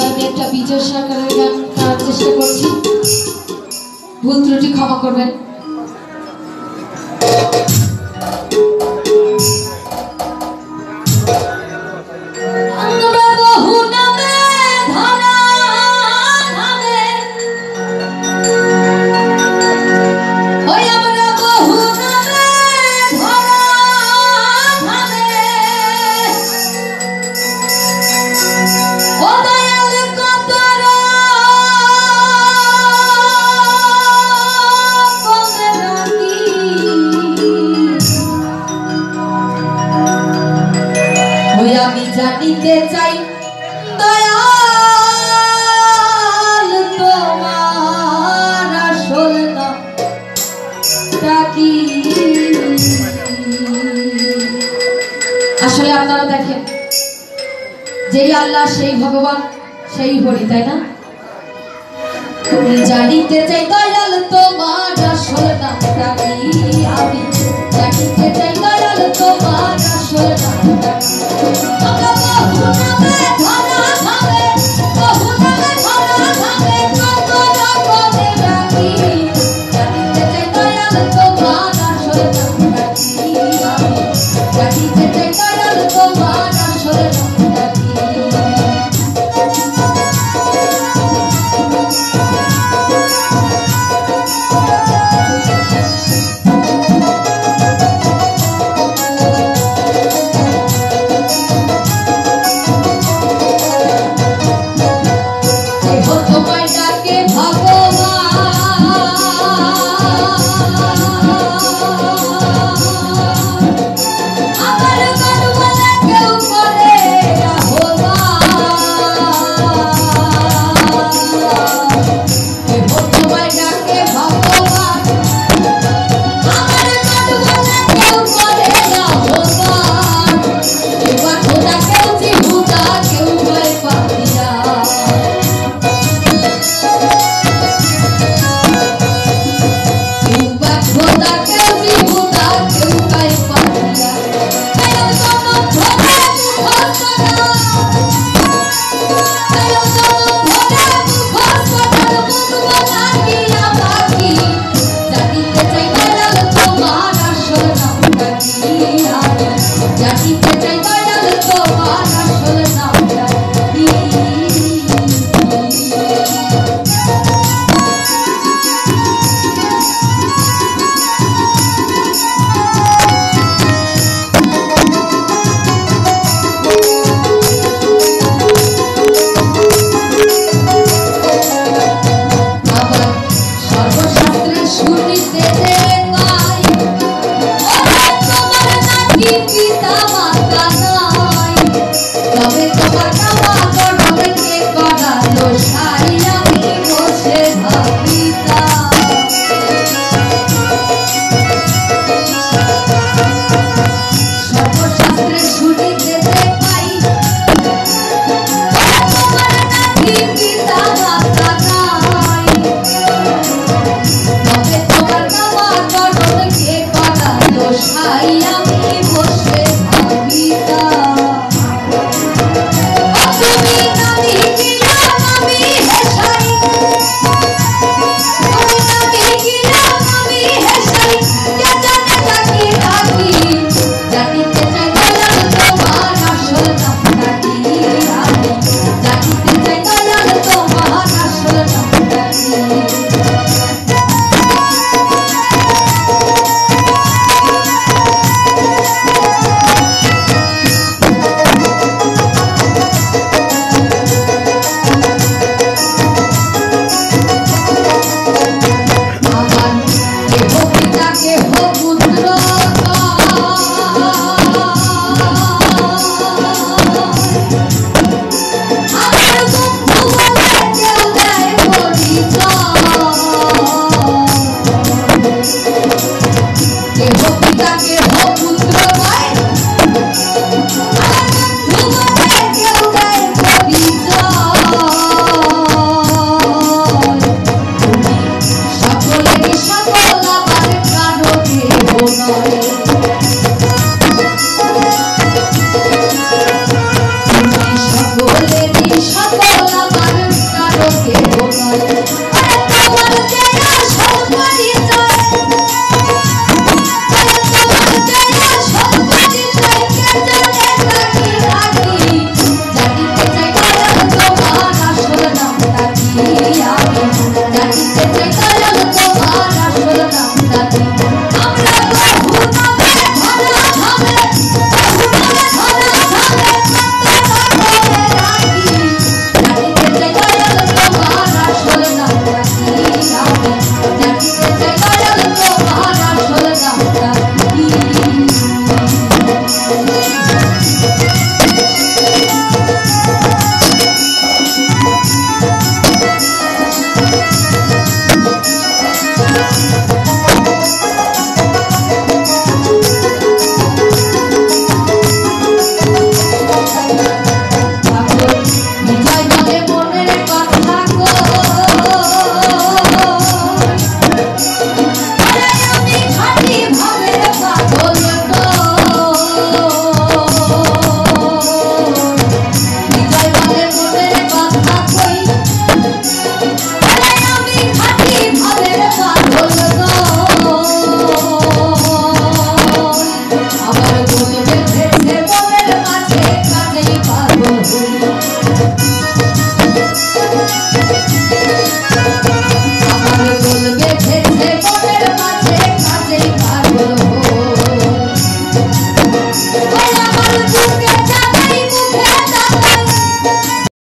भूल त्रुटि क्षमा करबेन